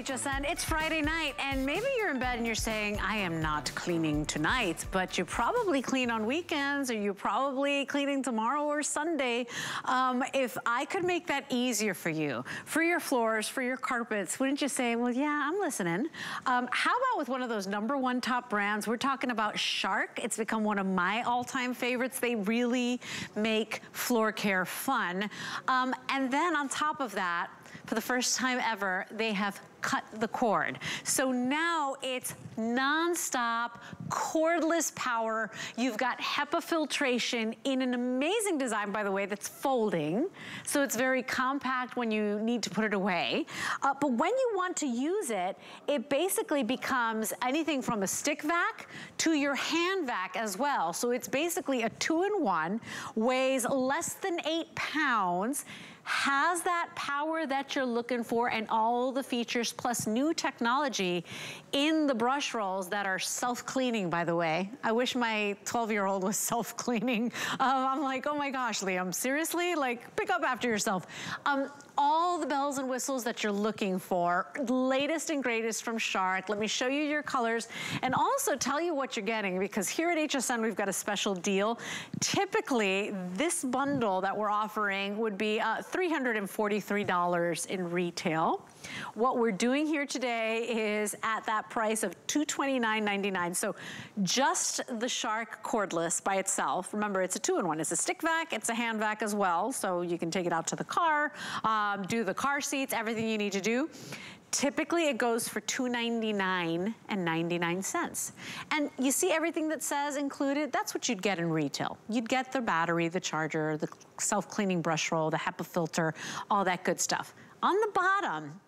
HSN, it's Friday night, and maybe you're in bed and you're saying, I am not cleaning tonight, but you probably clean on weekends, or you're probably cleaning tomorrow or Sunday. If I could make that easier for you, for your floors, for your carpets, wouldn't you say, well, yeah, I'm listening. How about with one of those #1 top brands? We're talking about Shark. It's become one of my all-time favorites. They really make floor care fun. And then on top of that, for the first time ever, they have cut the cord. So now it's non-stop, cordless power. You've got HEPA filtration in an amazing design, by the way, that's folding. So it's very compact when you need to put it away. But when you want to use it, it basically becomes anything from a stick vac to your hand vac as well. So it's basically a 2-in-1, weighs less than 8 pounds, has that power that you're looking for and all the features plus new technology in the brush rolls that are self-cleaning, by the way. I wish my 12-year-old was self-cleaning. I'm like, oh my gosh, Liam, seriously? Like, pick up after yourself. All the bells and whistles that you're looking for, latest and greatest from Shark. Let me show you your colors and also tell you what you're getting, because here at HSN we've got a special deal. Typically, this bundle that we're offering would be $343 in retail. What we're doing here today is at that price of $229.99. So just the Shark cordless by itself. Remember, it's a 2-in-1. It's a stick vac. It's a hand vac as well. So you can take it out to the car, do the car seats, everything you need to do. Typically, it goes for $299.99. And you see everything that says included? That's what you'd get in retail. You'd get the battery, the charger, the self-cleaning brush roll, the HEPA filter, all that good stuff. On the bottom,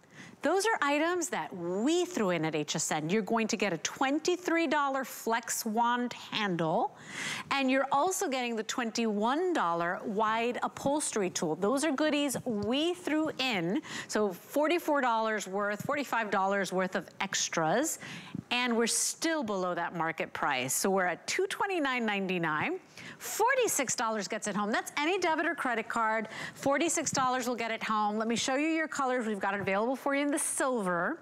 those are items that we threw in at HSN. You're going to get a $23 flex wand handle, and you're also getting the $21 wide upholstery tool. Those are goodies we threw in, so $44 worth, $45 worth of extras, and we're still below that market price. So we're at $229.99. $46 gets it home. That's any debit or credit card. $46 will get it home. Let me show you your colors. We've got it available for you in the silver.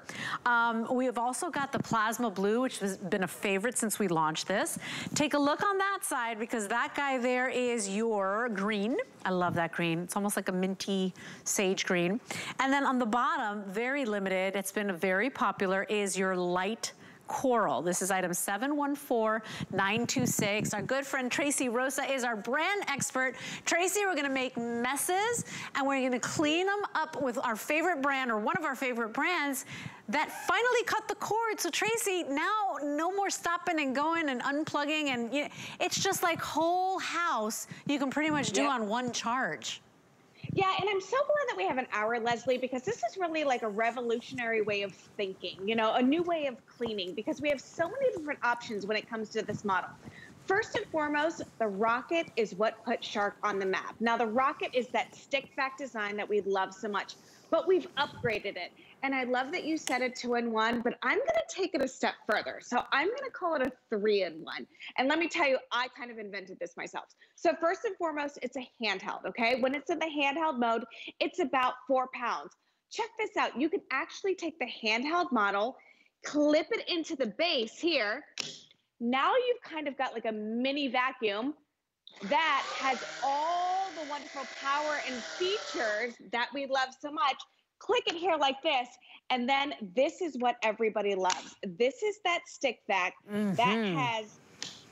We have also got the plasma blue, which has been a favorite since we launched this. Take a look on that side, because that guy there is your green. I love that green. It's almost like a minty sage green. And then on the bottom, very limited, it's been very popular, is your light coral. This is item 714926. Our good friend Tracey Rosa is our brand expert. Tracey, we're going to make messes and we're going to clean them up with our favorite brand, or one of our favorite brands, that finally cut the cord. So Tracey, now no more stopping and going and unplugging, and you know, it's just like whole house you can pretty much do on one charge. Yeah, and I'm so glad that we have an hour, Lesley, because this is really like a revolutionary way of thinking, you know, a new way of cleaning, because we have so many different options when it comes to this model. First and foremost, the Rocket is what put Shark on the map. Now, the Rocket is that stick vac design that we love so much, but we've upgraded it. And I love that you said a 2-in-1, but I'm gonna take it a step further. So I'm gonna call it a 3-in-1. And let me tell you, I kind of invented this myself. So first and foremost, it's a handheld, okay? When it's in the handheld mode, it's about 4 pounds. Check this out. You can actually take the handheld model, clip it into the base here. Now you've kind of got like a mini vacuum that has all the wonderful power and features that we love so much. Click it here like this, and then this is what everybody loves. This is that stick vac that has,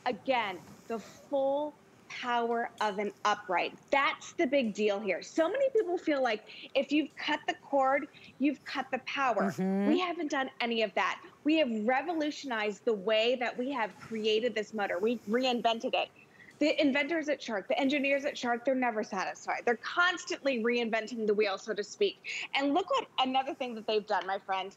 again, the full power of an upright. That's the big deal here. So many people feel like if you've cut the cord, you've cut the power. Mm-hmm. We haven't done any of that. We have revolutionized the way that we have created this motor. We've reinvented it. The inventors at Shark, the engineers at Shark, they're never satisfied. They're constantly reinventing the wheel, so to speak. And look what another thing that they've done, my friend.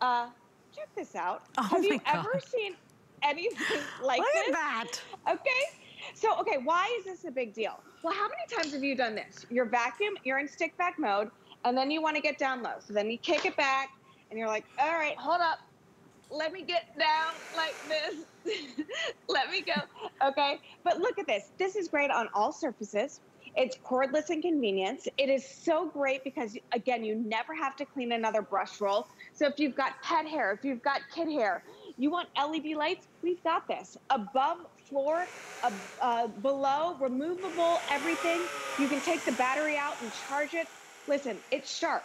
Check this out. Oh have you God. Ever seen anything like look this? Look at that. Okay. So, okay, why is this a big deal? Well, how many times have you done this? Your vacuum, you're in stick back mode, and then you want to get down low. So then you kick it back, and you're like, all right, hold up. Let me get down like this. Let me go. Okay. But look at this. This is great on all surfaces. It's cordless and convenient. It is so great because, again, you never have to clean another brush roll. So if you've got pet hair, if you've got kid hair, you want LED lights, we've got this. Above floor, below, removable, everything. You can take the battery out and charge it. Listen, it's Shark.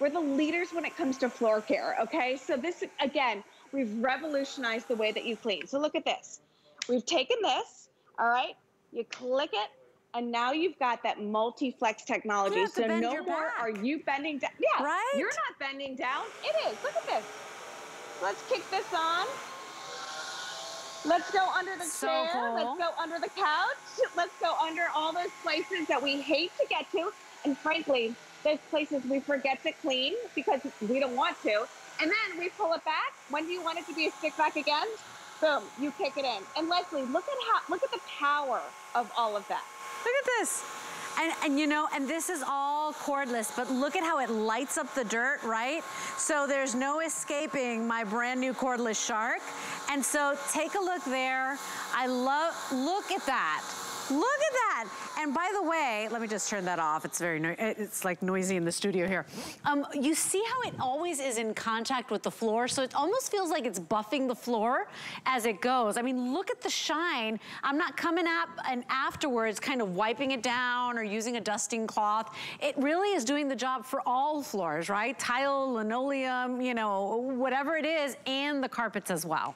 We're the leaders when it comes to floor care, okay? So this, again, we've revolutionized the way that you clean. So look at this. We've taken this, all right? You click it, and now you've got that multi-flex technology. So no more are you bending down. Yeah, right? You're not bending down. It is. Look at this. Let's kick this on. Let's go under the chair. Cool. Let's go under the couch. Let's go under all those places that we hate to get to. And frankly, those places we forget to clean because we don't want to. And then we pull it back. When do you want it to be a stick back again? Boom, you kick it in. And Lesley, look at the power of all of that. Look at this. And you know, and this is all cordless, but look at how it lights up the dirt, right? So there's no escaping my brand new cordless Shark. And so take a look there. Look at that. Look at that. And by the way, let me just turn that off. It's it's like noisy in the studio here. You see how it always is in contact with the floor? So it almost feels like it's buffing the floor as it goes. I mean, look at the shine. I'm not coming up and afterwards kind of wiping it down or using a dusting cloth. It really is doing the job for all floors, right? Tile, linoleum, you know, whatever it is, and the carpets as well.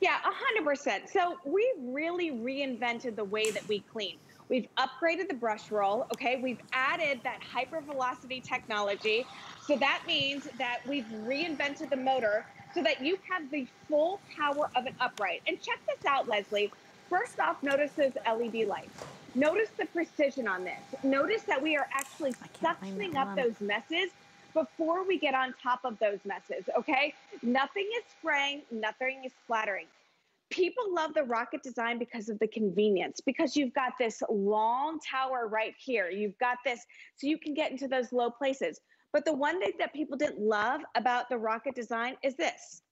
Yeah, 100%. So we've really reinvented the way that we clean. We've upgraded the brush roll, okay? We've added that hypervelocity technology. So that means that we've reinvented the motor so that you have the full power of an upright. And check this out, Lesley. First off, notice those LED lights. Notice the precision on this. Notice that we are actually suctioning up those messes before we get on top of those messes, okay? Nothing is spraying, nothing is splattering. People love the rocket design because of the convenience, because you've got this long tower right here. You've got this, so you can get into those low places. But the one thing that people didn't love about the rocket design is this.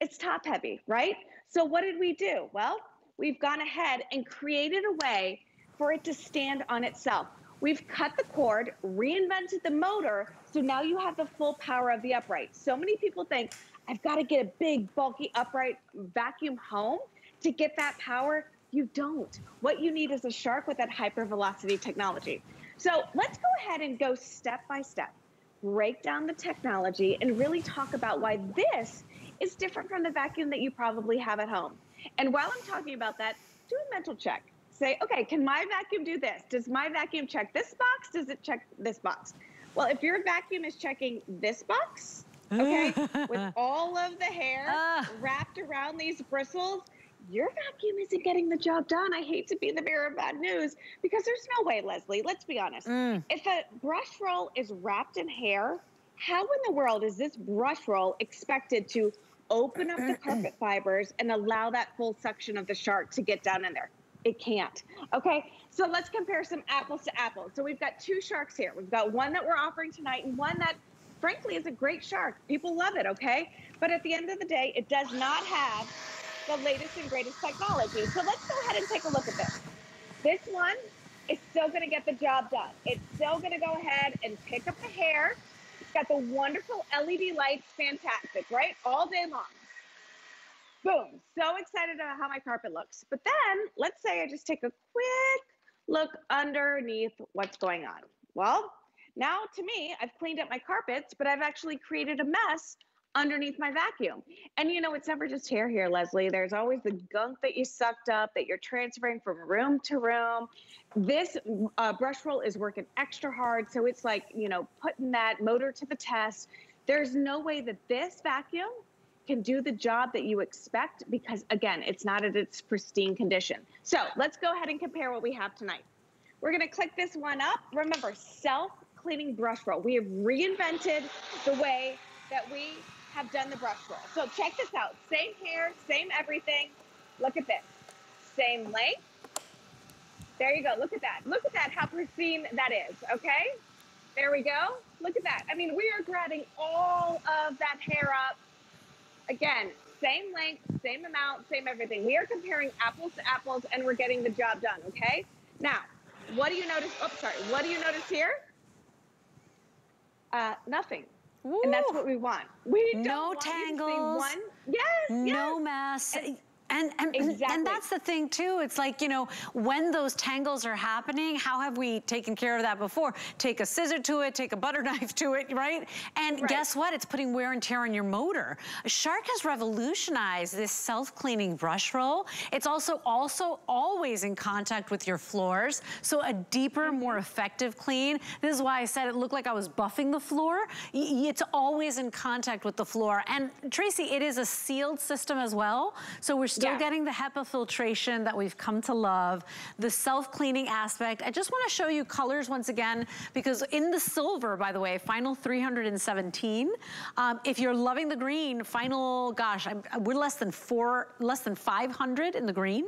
It's top heavy, right? So what did we do? Well, we've gone ahead and created a way for it to stand on itself. We've cut the cord, reinvented the motor, so now you have the full power of the upright. So many people think, I've got to get a big, bulky upright vacuum home to get that power. You don't. What you need is a Shark with that hypervelocity technology. So let's go ahead and go step by step, break down the technology, and really talk about why this is different from the vacuum that you probably have at home. And while I'm talking about that, do a mental check. Say, okay, can my vacuum do this? Does my vacuum check this box? Does it check this box? Well, if your vacuum is checking this box, okay, with all of the hair wrapped around these bristles, your vacuum isn't getting the job done. I hate to be the bearer of bad news because there's no way, Lesley, let's be honest. If a brush roll is wrapped in hair, how in the world is this brush roll expected to open up the carpet fibers and allow that full suction of the Shark to get down in there? It can't. Okay, so let's compare some apples to apples. So we've got two Sharks here. We've got one that we're offering tonight and one that, frankly, is a great Shark. People love it, okay? But at the end of the day, it does not have the latest and greatest technology. So let's go ahead and take a look at this. This one is still gonna get the job done. It's still gonna go ahead and pick up the hair. It's got the wonderful LED lights, fantastic, right? All day long. Boom, so excited about how my carpet looks. But then, let's say I just take a quick look underneath what's going on. Well, now to me, I've cleaned up my carpets, but I've actually created a mess underneath my vacuum. And you know, it's never just hair here, Lesley. There's always the gunk that you sucked up that you're transferring from room to room. This brush roll is working extra hard. So it's like, you know, putting that motor to the test. There's no way that this vacuum can do the job that you expect because, again, it's not at its pristine condition. So let's go ahead and compare what we have tonight. We're gonna click this one up. Remember, self-cleaning brush roll. We have reinvented the way that we have done the brush roll. So check this out, same hair, same everything. Look at this, same length. There you go, look at that, how pristine that is, okay? There we go, look at that. I mean, we are grabbing all of that hair up. Again, same length, same amount, same everything. We are comparing apples to apples and we're getting the job done, okay? Now, what do you notice, oops, sorry, what do you notice here? Nothing. Ooh. And that's what we want. We don't want tangles, you to see one. Yes, yes. No mess. And that's the thing too, it's like, you know, when those tangles are happening, how have we taken care of that before? Take a scissor to it, take a butter knife to it, right? And guess what? It's putting wear and tear on your motor. Shark has revolutionized this self-cleaning brush roll. It's also always in contact with your floors. So a deeper, more effective clean. This is why I said it looked like I was buffing the floor. It's always in contact with the floor. And Tracey, it is a sealed system as well. So we're still getting the HEPA filtration that we've come to love, the self-cleaning aspect. I just wanna show you colors once again, because in the silver, by the way, final 317, if you're loving the green, final, gosh, we're less than 500 in the green.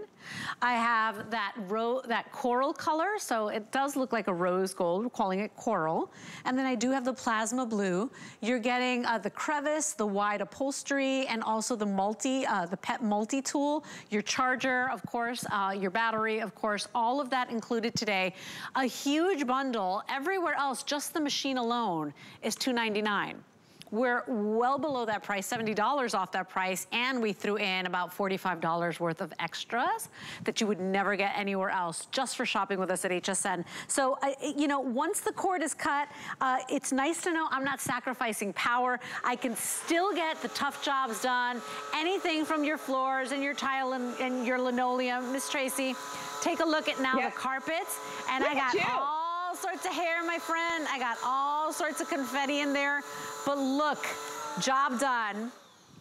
I have that coral color, so it does look like a rose gold, we're calling it coral. And then I do have the plasma blue. You're getting the crevice, the wide upholstery, and also the pet multi tool. Your charger, of course, your battery, of course, all of that included today. A huge bundle. Everywhere else, just the machine alone is $299. We're well below that price, $70 off that price, and we threw in about $45 worth of extras that you would never get anywhere else just for shopping with us at HSN. So, you know, once the cord is cut, it's nice to know I'm not sacrificing power. I can still get the tough jobs done. Anything from your floors and your tile and your linoleum. Miss Tracey, take a look at now the carpets. And look, I got all sorts of hair, my friend. I got all sorts of confetti in there. But look, job done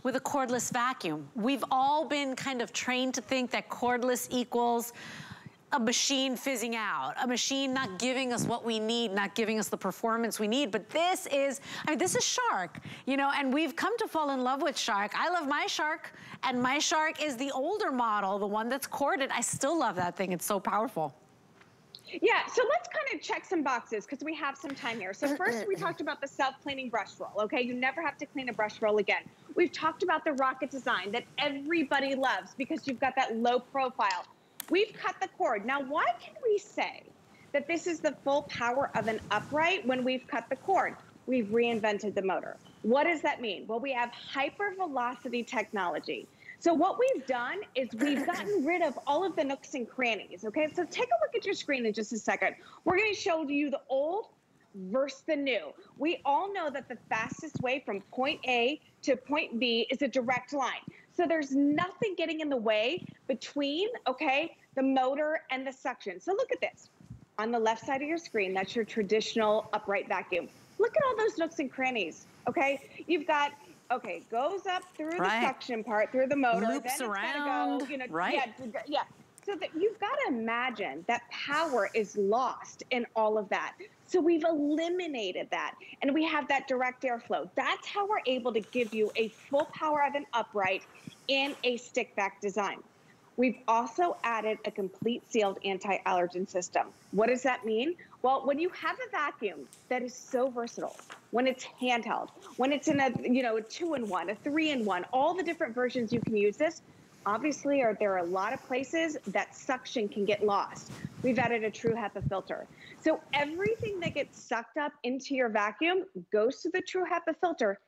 with a cordless vacuum. We've all been kind of trained to think that cordless equals a machine fizzing out, a machine not giving us what we need, not giving us the performance we need. But this is, I mean, this is Shark, you know, and we've come to fall in love with Shark. I love my Shark, and my Shark is the older model, the one that's corded. I still love that thing, it's so powerful. Yeah, so let's kind of check some boxes because we have some time here. So first we talked about the self-cleaning brush roll, okay? You never have to clean a brush roll again. We've talked about the rocket design that everybody loves because you've got that low profile. We've cut the cord. Now, why can we say that this is the full power of an upright when we've cut the cord? We've reinvented the motor. What does that mean? Well, we have hypervelocity technology. So what we've done is we've gotten rid of all of the nooks and crannies, okay? So take a look at your screen in just a second. We're gonna show you the old versus the new. We all know that the fastest way from point A to point B is a direct line. So there's nothing getting in the way between, okay, the motor and the suction. So look at this. On the left side of your screen, that's your traditional upright vacuum. Look at all those nooks and crannies, okay? You've got, okay, goes up through the suction part, through the motor, loops then it's around, go, you know, so that you've got to imagine that power is lost in all of that. So we've eliminated that, and we have that direct airflow. That's how we're able to give you a full power of an upright in a stick-back design. We've also added a complete sealed anti-allergen system. What does that mean? Well, when you have a vacuum that is so versatile, when it's handheld, when it's in a, you know, a 2-in-1, a 3-in-1, all the different versions you can use this, obviously there are a lot of places that suction can get lost. We've added a true HEPA filter. So everything that gets sucked up into your vacuum goes to the true HEPA filter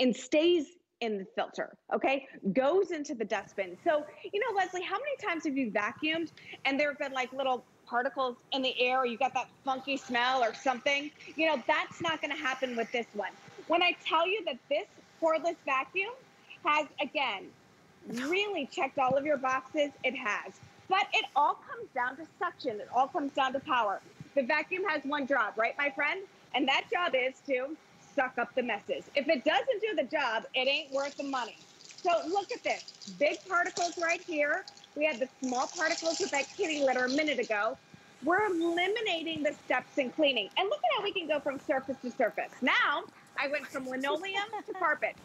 and stays in the filter, okay? Goes into the dustbin. So, you know, Lesley, how many times have you vacuumed and there have been like little particles in the air or you got that funky smell or something? You know, that's not gonna happen with this one. When I tell you that this cordless vacuum has, again, really checked all of your boxes. It has. But it all comes down to suction. It all comes down to power. The vacuum has one job, right, my friend? And that job is to suck up the messes. If it doesn't do the job, it ain't worth the money. So look at this. Big particles right here. We had the small particles with that kitty litter a minute ago. We're eliminating the steps in cleaning. And look at how we can go from surface to surface. Now, I went from linoleum to carpet.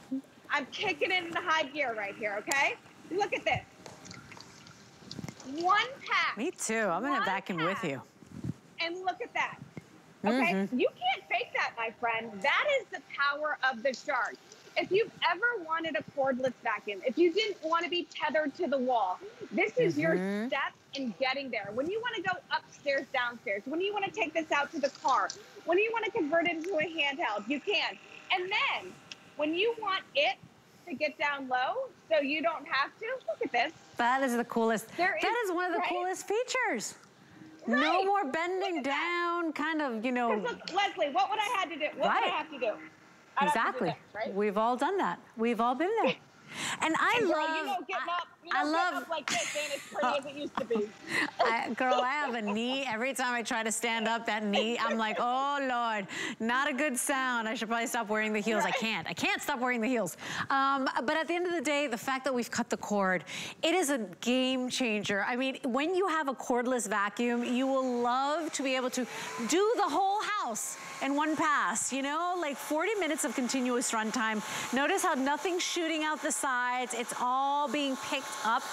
I'm kicking it into high gear right here, okay? Look at this. One pack. Me too. I'm going to vacuum with you. And look at that. Okay? Mm-hmm. You can't fake that, my friend. That is the power of the Shark. If you've ever wanted a cordless vacuum, if you didn't want to be tethered to the wall, this is your step in getting there. When you want to go upstairs, downstairs, when you want to take this out to the car, when you want to convert it into a handheld, you can. And then when you want it to get down low so you don't have to, look at this. That is the coolest. That is one of the coolest features. Right. No more bending down, kind of, you know. Look, Lesley, what would I have to do? What would I have to do? Exactly. That, right? We've all done that. We've all been there. And I love getting up like this, ain't as pretty as it used to be. Girl, I have a knee. Every time I try to stand up, that knee, I'm like, oh, Lord, not a good sound. I should probably stop wearing the heels. Right. I can't stop wearing the heels. But at the end of the day, the fact that we've cut the cord, it is a game changer. I mean, when you have a cordless vacuum, you will love to be able to do the whole house in one pass, you know, like 40 minutes of continuous runtime. Notice how nothing's shooting out the sides. It's all being picked up,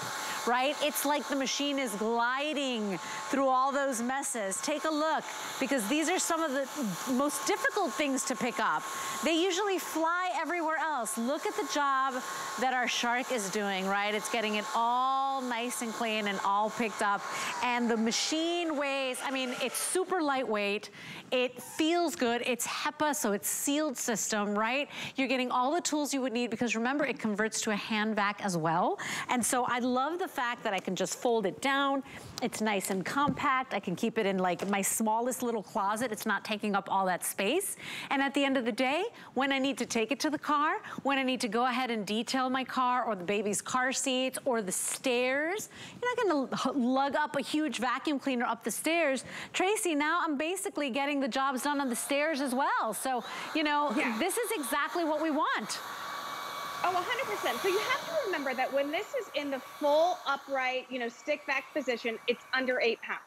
right? It's like the machine is gliding through all those messes. Take a look, because these are some of the most difficult things to pick up. They usually fly everywhere else. Look at the job that our Shark is doing, right? It's getting it all nice and clean and all picked up. And the machine weighs, I mean, it's super lightweight. It feels good. It's HEPA, so it's sealed system, right? You're getting all the tools you would need, because remember, it converts to a hand vac as well. And so I love the fact that I can just fold it down. It's nice and compact. I can keep it in like my smallest little closet. It's not taking up all that space. And at the end of the day, when I need to take it to the car, when I need to go ahead and detail my car or the baby's car seats or the stairs, you're not gonna lug up a huge vacuum cleaner up the stairs. Tracey, now I'm basically getting the jobs done on the stairs as well. So, you know, this is exactly what we want. Oh, 100%. So you have to remember that when this is in the full upright, you know, stick back position, it's under 8 pounds.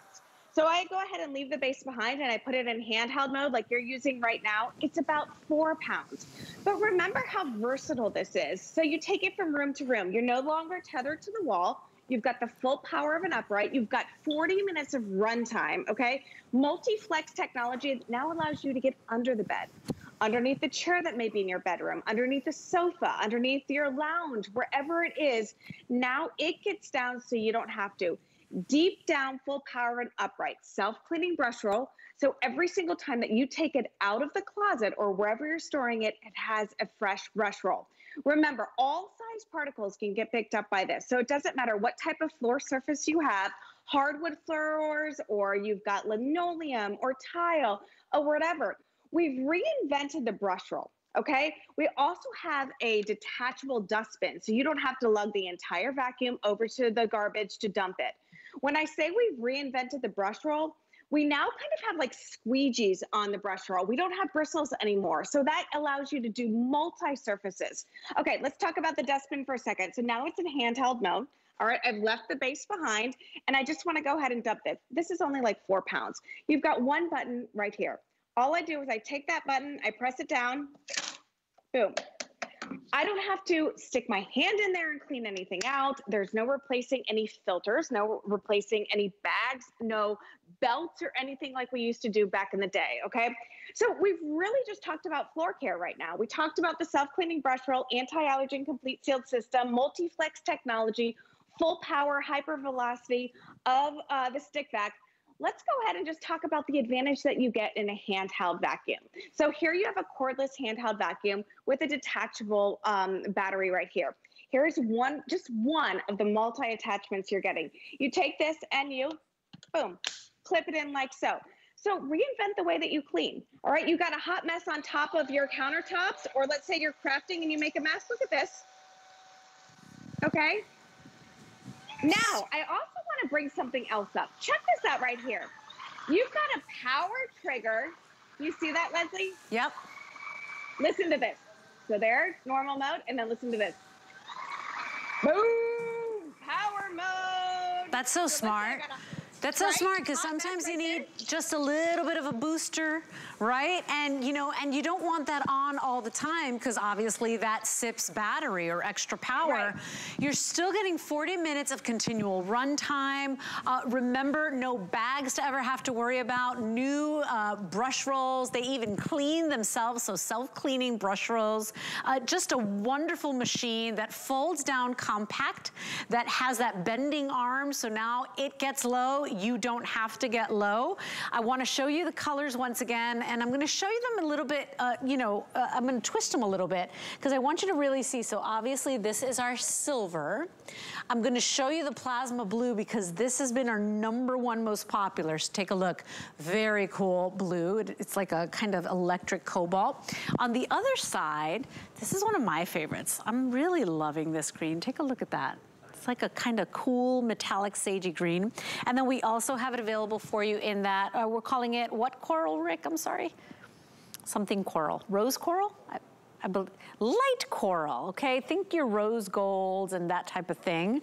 So I go ahead and leave the base behind and I put it in handheld mode like you're using right now. It's about 4 pounds. But remember how versatile this is. So you take it from room to room. You're no longer tethered to the wall. You've got the full power of an upright. You've got 40 minutes of runtime, okay? Multi-flex technology now allows you to get under the bed, underneath the chair that may be in your bedroom, underneath the sofa, underneath your lounge, wherever it is. Now it gets down so you don't have to. Deep down, full power and upright, self-cleaning brush roll. So every single time that you take it out of the closet or wherever you're storing it, it has a fresh brush roll. Remember, all size particles can get picked up by this. So it doesn't matter what type of floor surface you have, hardwood floors, or you've got linoleum or tile or whatever. We've reinvented the brush roll, okay? We also have a detachable dustbin, so you don't have to lug the entire vacuum over to the garbage to dump it. When I say we've reinvented the brush roll, we now kind of have like squeegees on the brush roll. We don't have bristles anymore, so that allows you to do multi-surfaces. Okay, let's talk about the dustbin for a second. So now it's in handheld mode. All right, I've left the base behind, and I just wanna go ahead and dump this. This is only like 4 pounds. You've got one button right here. All I do is I take that button, I press it down, boom. I don't have to stick my hand in there and clean anything out. There's no replacing any filters, no replacing any bags, no belts or anything like we used to do back in the day, okay? So we've really just talked about floor care right now. We talked about the self-cleaning brush roll, anti-allergen complete sealed system, multi-flex technology, full power, hypervelocity of the stick vac. Let's go ahead and just talk about the advantage that you get in a handheld vacuum. So here you have a cordless handheld vacuum with a detachable battery right here. Here's one, just one of the multi-attachments you're getting. You take this and you, boom, clip it in like so. So reinvent the way that you clean. All right, you got a hot mess on top of your countertops, or let's say you're crafting and you make a mess. Look at this. Okay. Now, I also want to bring something else up. Check this out right here. You've got a power trigger. You see that, Lesley? Yep. Listen to this. So there, normal mode, and then listen to this. Boom! Power mode. That's so smart. That's so smart, because sometimes you need just a little bit of a booster, right? And you know, and you don't want that on all the time, because obviously that sips battery or extra power. Right. You're still getting 40 minutes of continual runtime. Remember, no bags to ever have to worry about. New brush rolls. They even clean themselves, so self-cleaning brush rolls. Just a wonderful machine that folds down compact, that has that bending arm, so now it gets low. You don't have to get low. I want to show you the colors once again, and I'm going to show you them a little bit, I'm going to twist them a little bit, because I want you to really see. So obviously this is our silver. I'm going to show you the plasma blue, because this has been our #1 most popular. So take a look. Very cool blue. It's like a kind of electric cobalt. On the other side, this is one of my favorites. I'm really loving this green. Take a look at that. It's like a kind of cool metallic sagey green. And then we also have it available for you in that, we're calling it what coral, Rick? I'm sorry. Something coral. Rose coral? Light coral, okay? Think your rose golds and that type of thing.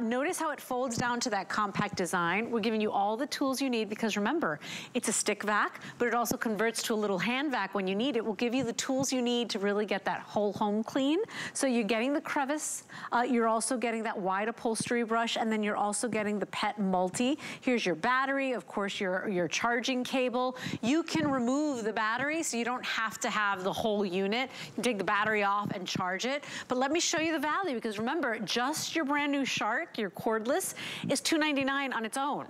Notice how it folds down to that compact design. We're giving you all the tools you need, because remember, it's a stick vac, but it also converts to a little hand vac when you need it. We'll give you the tools you need to really get that whole home clean. So you're getting the crevice, you're also getting that wide upholstery brush, and then you're also getting the pet multi. Here's your battery, of course, your charging cable. You can remove the battery, so you don't have to have the whole unit. You take the battery off and charge it. But let me show you the value, because remember, just your brand new Shark, your cordless, is $299 on its own.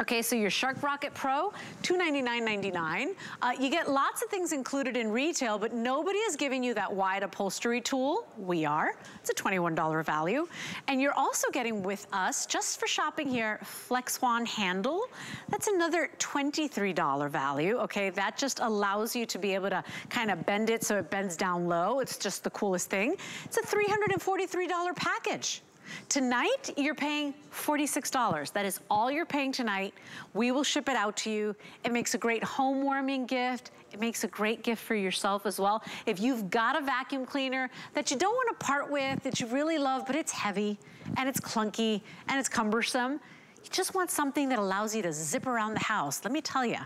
Okay, so your Shark Rocket Pro, $299.99. You get lots of things included in retail, but nobody is giving you that wide upholstery tool. We are. It's a $21 value. And you're also getting with us, just for shopping here, FlexWand handle. That's another $23 value, okay? That just allows you to be able to kind of bend it so it bends down low. It's just the coolest thing. It's a $343 package. Tonight, you're paying $46. That is all you're paying tonight. We will ship it out to you. It makes a great home-warming gift. It makes a great gift for yourself as well. If you've got a vacuum cleaner that you don't want to part with, that you really love, but it's heavy, and it's clunky, and it's cumbersome, you just want something that allows you to zip around the house. Let me tell you,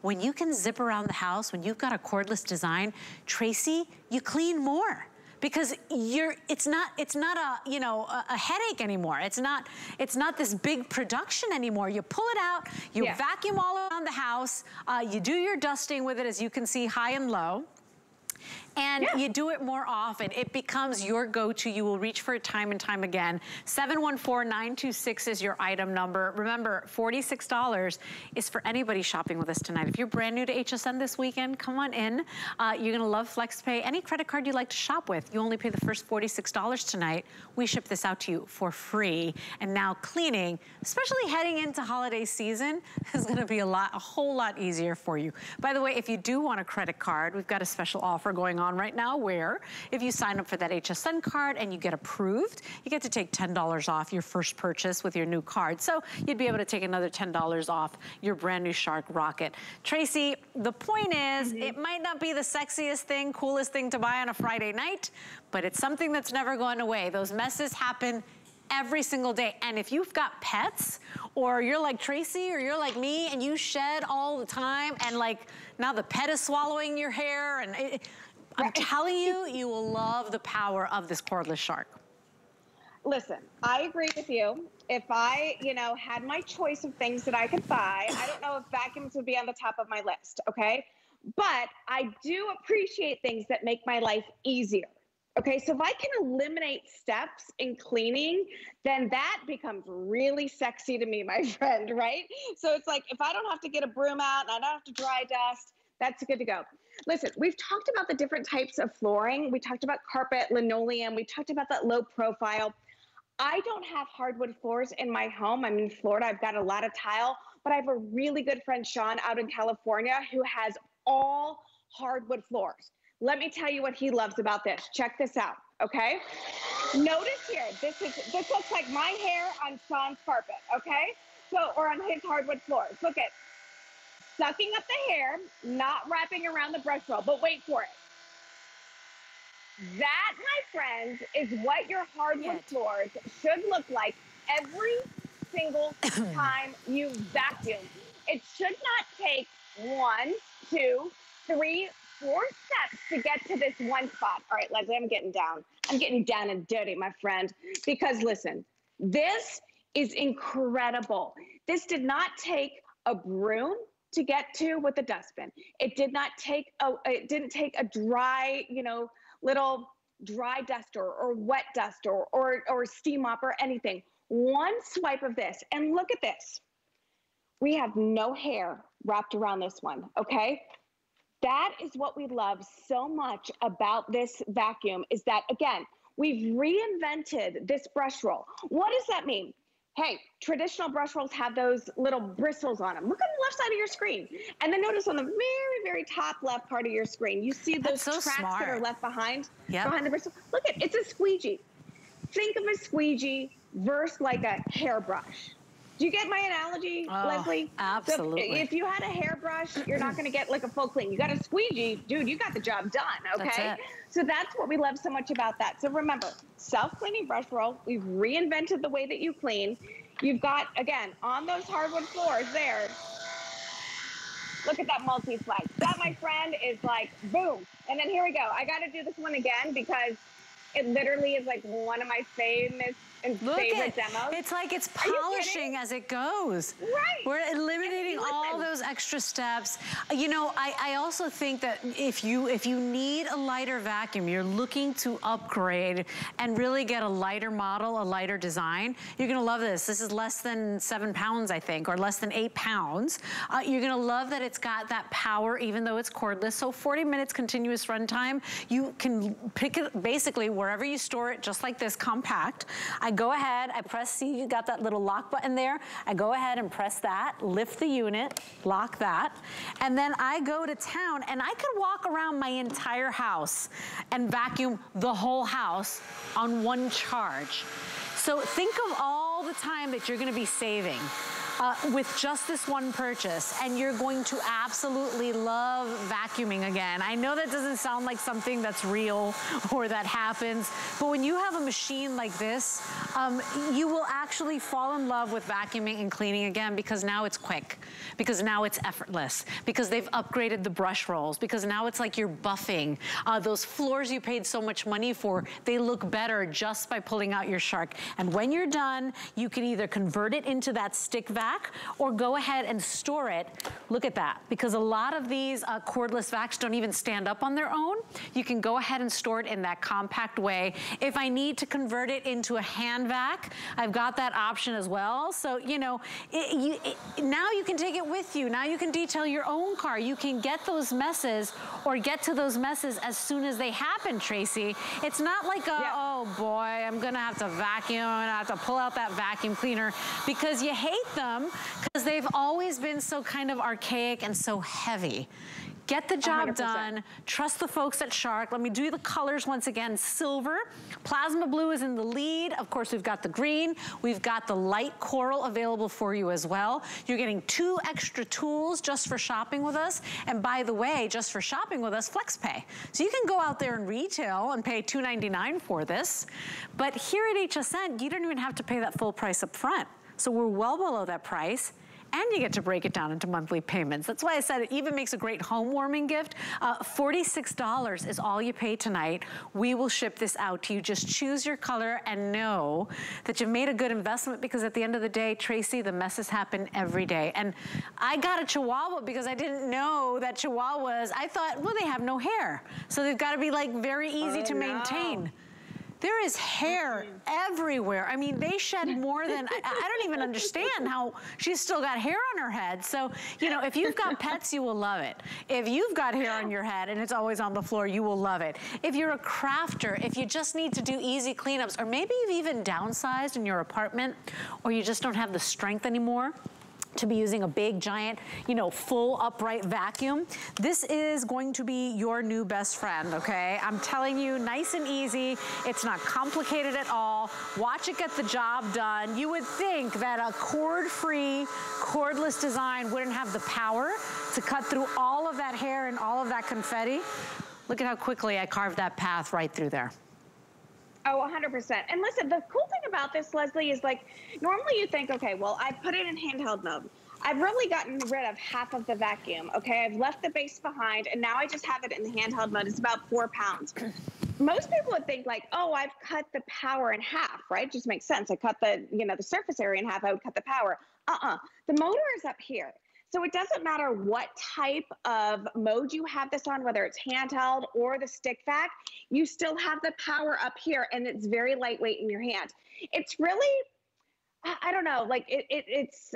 when you can zip around the house, when you've got a cordless design, Tracey, you clean more. Because it's not a, you know, a headache anymore. It's not this big production anymore. You pull it out, you vacuum all around the house, you do your dusting with it, as you can see, high and low. And you do it more often. It becomes your go-to. You will reach for it time and time again. 714-926 is your item number. Remember, $46 is for anybody shopping with us tonight. If you're brand new to HSN this weekend, come on in. You're gonna love FlexPay. Any credit card you like to shop with, you only pay the first $46 tonight. We ship this out to you for free. And now cleaning, especially heading into holiday season, is gonna be a whole lot easier for you. By the way, if you do want a credit card, we've got a special offer going on right now, where if you sign up for that HSN card and you get approved, you get to take $10 off your first purchase with your new card. So you'd be able to take another $10 off your brand new Shark Rocket. Tracey, the point is, it might not be the sexiest thing, coolest thing to buy on a Friday night, but it's something that's never going away. Those messes happen every single day. And if you've got pets, or you're like Tracey, or you're like me, and you shed all the time, and like now the pet is swallowing your hair, and I'm telling you, you will love the power of this cordless Shark. Listen, I agree with you. If I, you know, had my choice of things that I could buy, I don't know if vacuums would be on the top of my list, okay? But I do appreciate things that make my life easier. Okay, so if I can eliminate steps in cleaning, then that becomes really sexy to me, my friend, right? So it's like, if I don't have to get a broom out and I don't have to dry dust, that's good to go. Listen, we've talked about the different types of flooring. We talked about carpet, linoleum. We talked about that low profile. I don't have hardwood floors in my home. I'm in Florida. I've got a lot of tile. but I have a really good friend, Sean, out in California, who has all hardwood floors. Let me tell you what he loves about this. Check this out, okay? Notice here, this looks like my hair on Sean's carpet, okay? So, or on his hardwood floors. Look at sucking up the hair, not wrapping around the brush roll, but wait for it. That, my friends, is what your hardwood floors should look like every single time you vacuum. It should not take 1, 2, 3, 4 steps to get to this one spot. All right, Lesley, I'm getting down. I'm getting down and dirty, my friend, because listen, this is incredible. This did not take a broom to get to with a dustbin. It did not take a, it didn't take a dry, you know, little dry duster or wet duster or steam mop or anything. One swipe of this, and look at this. We have no hair wrapped around this one, okay? That is what we love so much about this vacuum, is that, again, we've reinvented this brush roll. What does that mean? Hey, traditional brush rolls have those little bristles on them. Look on the left side of your screen. And then notice on the very, very top left part of your screen, you see those tracks that are left behind, behind the bristle. Look at, it's a squeegee. Think of a squeegee versus like a hairbrush. Do you get my analogy, Lesley? Absolutely. So if you had a hairbrush, you're not gonna get like a full clean. You got a squeegee, dude, you got the job done, okay? That's it. So that's what we love so much about that. So remember, self-cleaning brush roll, we've reinvented the way that you clean. You've got, again, on those hardwood floors there, look at that multi-flag. That, my friend, is like, boom. And then here we go. I gotta do this one again because it literally is like one of my favorite demos. It's like it's polishing as it goes. Right. We're eliminating all those extra steps. You know, I also think that if you need a lighter vacuum, you're looking to upgrade and really get a lighter model, a lighter design, you're gonna love this. This is less than 7 pounds, I think, or less than 8 pounds. You're gonna love that it's got that power even though it's cordless. So 40 minutes continuous runtime. You can pick it basically wherever you store it, just like this, compact. I go ahead, I press C, you got that little lock button there. I go ahead and press that, lift the unit, lock that, and then I go to town and I could walk around my entire house and vacuum the whole house on one charge. So think of all the time that you're gonna be saving with just this one purchase, and you're going to absolutely love vacuuming again. I know that doesn't sound like something that's real or that happens, but when you have a machine like this, you will actually fall in love with vacuuming and cleaning again, because now it's quick, because now it's effortless, because they've upgraded the brush rolls, because now it's like you're buffing. Those floors you paid so much money for, they look better just by pulling out your Shark. And when you're done, you can either convert it into that stick vac or go ahead and store it. Look at that, because a lot of these cordless vacs don't even stand up on their own. You can go ahead and store it in that compact way. If I need to convert it into a hand vac, I've got that option as well. So, you know, now you can take it with you. Now you can detail your own car. You can get those messes or get to those messes as soon as they happen, Tracey. It's not like a, oh boy, I'm gonna have to vacuum, and I have to pull out that vacuum cleaner, because you hate them, because they've always been so kind of archaic and so heavy. Get the job 100%. Done. Trust the folks at Shark. Let me do the colors once again. Silver, plasma blue is in the lead. Of course, we've got the green. We've got the light coral available for you as well. You're getting 2 extra tools just for shopping with us. And by the way, just for shopping with us, FlexPay. So you can go out there and retail and pay $2.99 for this. But here at HSN, you don't even have to pay that full price up front. So we're well below that price, and you get to break it down into monthly payments. That's why I said it even makes a great home warming gift. $46 is all you pay tonight. We will ship this out to you. Just choose your color and know that you've made a good investment, because at the end of the day, Tracey, the messes happen every day. And I got a Chihuahua because I didn't know that Chihuahuas, I thought, well, they have no hair. So they've got to be like very easy to maintain. No. There is hair everywhere. I mean, they shed more than, I don't even understand how she's still got hair on her head. So, you know, if you've got pets, you will love it. If you've got hair on your head and it's always on the floor, you will love it. If you're a crafter, if you just need to do easy cleanups, or maybe you've even downsized in your apartment, or you just don't have the strength anymore to be using a big, giant, you know, full upright vacuum. This is going to be your new best friend, okay? I'm telling you, nice and easy. It's not complicated at all. Watch it get the job done. You would think that a cord-free, cordless design wouldn't have the power to cut through all of that hair and all of that confetti. Look at how quickly I carved that path right through there. Oh, 100%. And listen, the cool thing about this, Lesley, is like, normally you think, okay, well, I put it in handheld mode. I've really gotten rid of half of the vacuum, okay? I've left the base behind, and now I just have it in the handheld mode. It's about 4 pounds. Most people would think like, oh, I've cut the power in half, right? It just makes sense. I cut the, you know, the surface area in half, I would cut the power. The motor is up here. So it doesn't matter what type of mode you have this on, whether it's handheld or the stick vac, you still have the power up here, and it's very lightweight in your hand. It's really, I don't know, like it's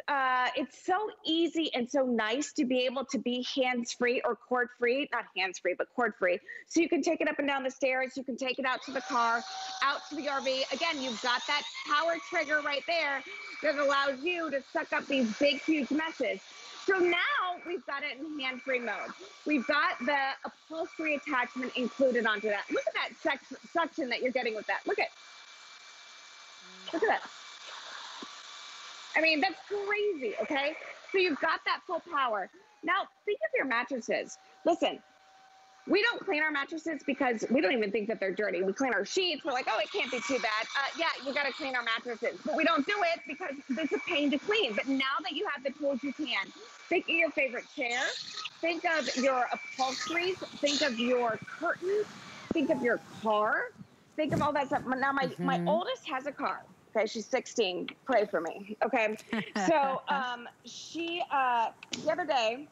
so easy and so nice to be able to be hands-free or cord-free, not hands-free, but cord-free. So you can take it up and down the stairs, you can take it out to the car, out to the RV. Again, you've got that power trigger right there that allows you to suck up these big, huge messes. So now we've got it in hand-free mode. We've got the upholstery attachment included onto that. Look at that suction that you're getting with that. Look at that. I mean, that's crazy, okay? So you've got that full power. Now, think of your mattresses. Listen, we don't clean our mattresses because we don't even think that they're dirty. We clean our sheets. We're like, oh, it can't be too bad. Yeah, you got to clean our mattresses. But we don't do it because it's a pain to clean. But now that you have the tools, you can. Think of your favorite chair. Think of your upholsteries. Think of your curtains. Think of your car. Think of all that stuff. Now, my oldest has a car. Okay, she's 16. Pray for me. Okay, so she the other day,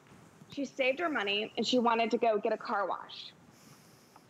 she saved her money and she wanted to go get a car wash.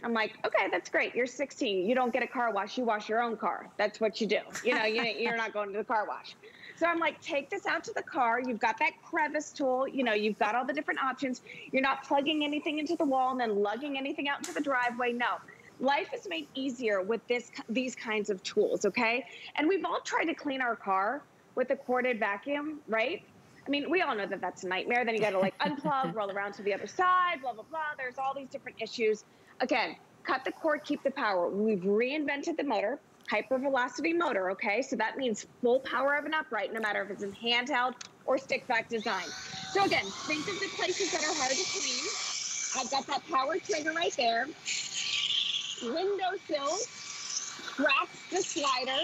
I'm like, okay, that's great. You're 16. You don't get a car wash. You wash your own car. That's what you do. You know, you're not going to the car wash. So I'm like, take this out to the car. You've got that crevice tool. You know, you've got all the different options. You're not plugging anything into the wall and then lugging anything out into the driveway. No. Life is made easier with these kinds of tools, okay? And we've all tried to clean our car with a corded vacuum, right? I mean, we all know that that's a nightmare. Then you got to like unplug, roll around to the other side, blah, blah, blah. There's all these different issues. Again, cut the cord, keep the power. We've reinvented the motor, hypervelocity motor, okay? So that means full power of an upright, no matter if it's in handheld or stick vac design. So again, think of the places that are hard to clean. I've got that power trigger right there. Windowsills, grasp the slider,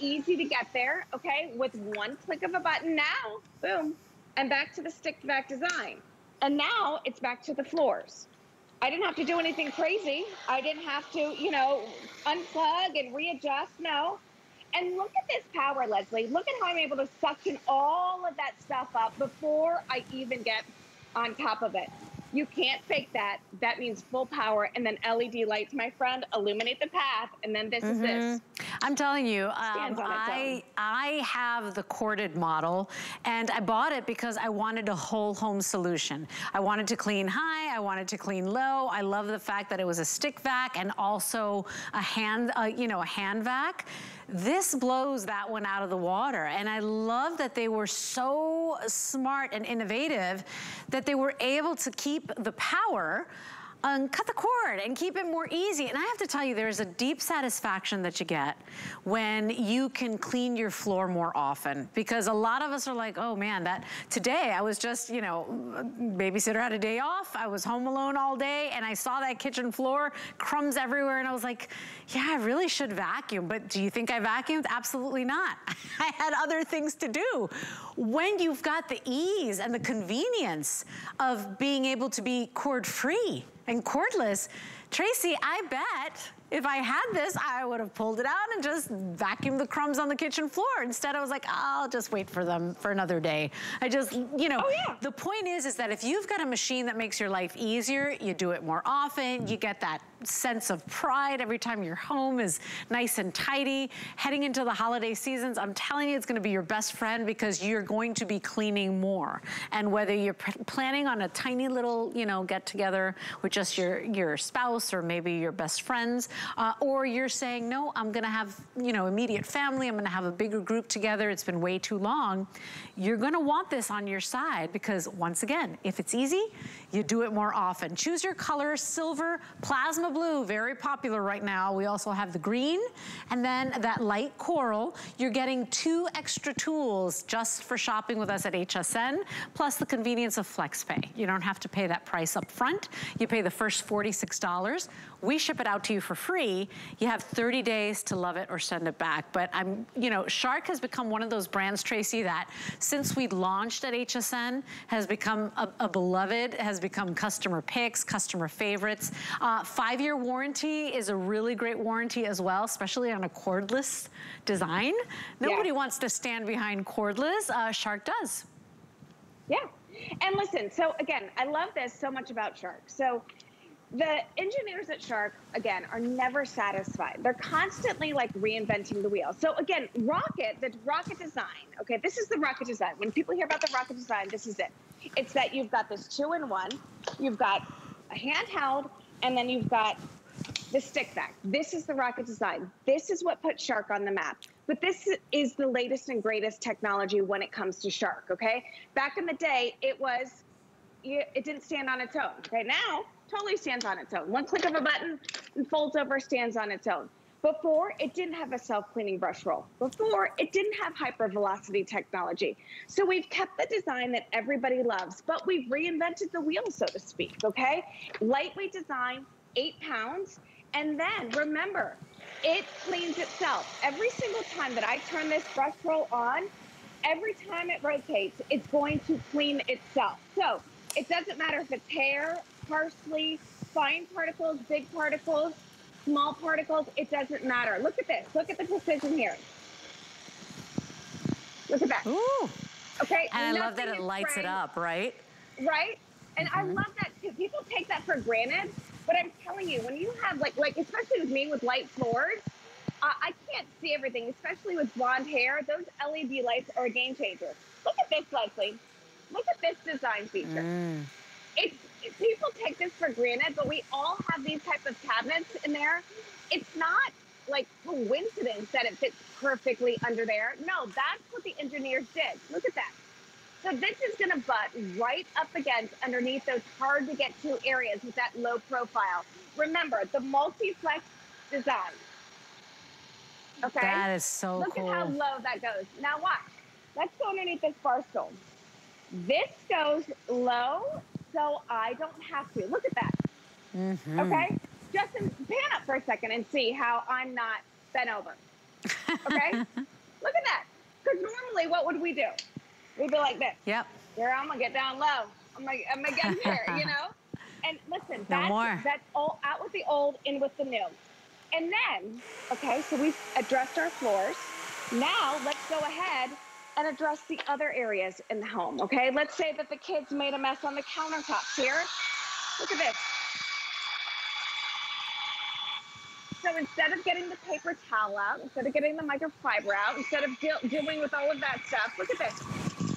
easy to get there, okay? With one click of a button now, boom, and back to the stick vac design. And now it's back to the floors. I didn't have to do anything crazy. I didn't have to, you know, unplug and readjust, no. And look at this power, Lesley. Look at how I'm able to suction all of that stuff up before I even get on top of it. You can't fake that. That means full power and then LED lights, my friend, illuminate the path, and then this is this. I'm telling you, I have the corded model, and I bought it because I wanted a whole home solution. I wanted to clean high, I wanted to clean low. I love the fact that it was a stick vac and also a hand, you know, a hand vac. This blows that one out of the water. And I love that they were so smart and innovative that they were able to keep the power and cut the cord and keep it more easy. And I have to tell you, there's a deep satisfaction that you get when you can clean your floor more often, because a lot of us are like, oh man, that today I was just, you know, babysitter had a day off, I was home alone all day, and I saw that kitchen floor, crumbs everywhere, and I was like, yeah, I really should vacuum. But do you think I vacuumed? Absolutely not. I had other things to do. When you've got the ease and the convenience of being able to be cord-free and cordless, Tracey, I bet if I had this, I would have pulled it out and just vacuumed the crumbs on the kitchen floor. Instead, I was like, I'll just wait for them for another day. I just, you know, the point is that if you've got a machine that makes your life easier, you do it more often, you get that sense of pride every time your home is nice and tidy. Heading into the holiday seasons, I'm telling you, it's going to be your best friend because you're going to be cleaning more. And whether you're planning on a tiny little, you know, get together with just your spouse or maybe your best friends, or you're saying, no, I'm going to have, you know, immediate family, I'm going to have a bigger group together, it's been way too long, you're going to want this on your side because, once again, if it's easy, you do it more often. Choose your color, silver, plasma blue, very popular right now. We also have the green, and then that light coral. You're getting 2 extra tools just for shopping with us at HSN, plus the convenience of FlexPay. You don't have to pay that price up front. You pay the first $46. We ship it out to you for free. You have 30 days to love it or send it back. But I'm, you know, Shark has become one of those brands, Tracey, that since we launched at HSN has become a beloved, has become customer picks, customer favorites. 5-year warranty is a really great warranty as well, especially on a cordless design. Nobody wants to stand behind cordless. Shark does. Yeah. And listen, so again, I love this so much about Shark. So the engineers at Shark, again, are never satisfied. They're constantly like reinventing the wheel. So again, rocket, the rocket design, okay, this is the rocket design. When people hear about the rocket design, this is it. It's that you've got this 2-in-1, you've got a handheld, and then you've got the stick back. This is the rocket design. This is what put Shark on the map. But this is the latest and greatest technology when it comes to Shark, okay? Back in the day, it didn't stand on its own. Okay, now, totally stands on its own. One click of a button and folds over, stands on its own. Before, it didn't have a self-cleaning brush roll. Before, it didn't have hypervelocity technology. So we've kept the design that everybody loves, but we've reinvented the wheel, so to speak, okay? Lightweight design, 8 pounds, and then, remember, it cleans itself. Every single time that I turn this brush roll on, every time it rotates, it's going to clean itself. So it doesn't matter if it's hair, parsley, fine particles, big particles, small particles, it doesn't matter. Look at this, look at the precision here. Look at that. Ooh. Okay. And I love that it lights it up, right? Right? And I love that too. People take that for granted. But I'm telling you, when you have, like especially with me with light floors, I can't see everything, especially with blonde hair. Those LED lights are a game changer. Look at this, Lesley. Look at this design feature. Mm. People take this for granted, but we all have these types of cabinets in there. It's not like coincidence that it fits perfectly under there. No, that's what the engineers did. Look at that. So this is going to butt right up against underneath those hard to get to areas with that low profile. Remember, the multi-flex design. Okay? That is so cool. Look at how low that goes. Now watch. Let's go underneath this bar stool. This goes low so I don't have to. Look at that. Mm-hmm. Okay? Justin, pan up for a second and see how I'm not bent over. Okay? Look at that. Because normally what would we do? We'd be like this. Yep. Girl, I'm gonna get down low. I'm gonna get here, you know? And listen, that's all out with the old, in with the new. And then, okay, so we've addressed our floors. Now let's go ahead and address the other areas in the home, okay? Let's say that the kids made a mess on the countertops here. Look at this. So instead of getting the paper towel out, instead of getting the microfiber out, instead of dealing with all of that stuff, look at this.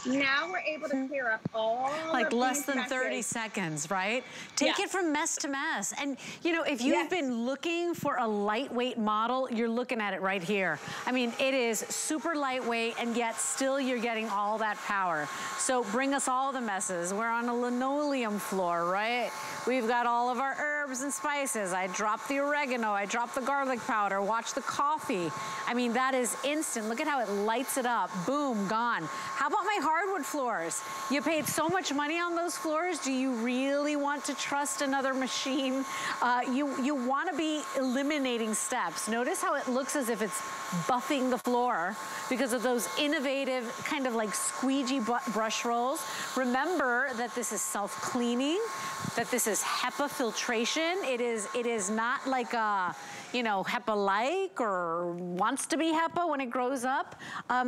Now we're able to clear up all like less than 30 seconds, right? Take it from mess to mess. And you know, if you've been looking for a lightweight model, you're looking at it right here. I mean, it is super lightweight and yet still you're getting all that power. So bring us all the messes. We're on a linoleum floor, right? We've got all of our herbs and spices. I dropped the oregano, I dropped the garlic powder, watch the coffee. I mean, that is instant. Look at how it lights it up. Boom, gone. How about my hardwood floors? You paid so much money on those floors. Do you really want to trust another machine? You want to be eliminating steps. Notice how it looks as if it's buffing the floor because of those innovative kind of like squeegee brush rolls. Remember that this is self-cleaning, that this is HEPA filtration. It is not like a, you know, HEPA-like or wants to be HEPA when it grows up.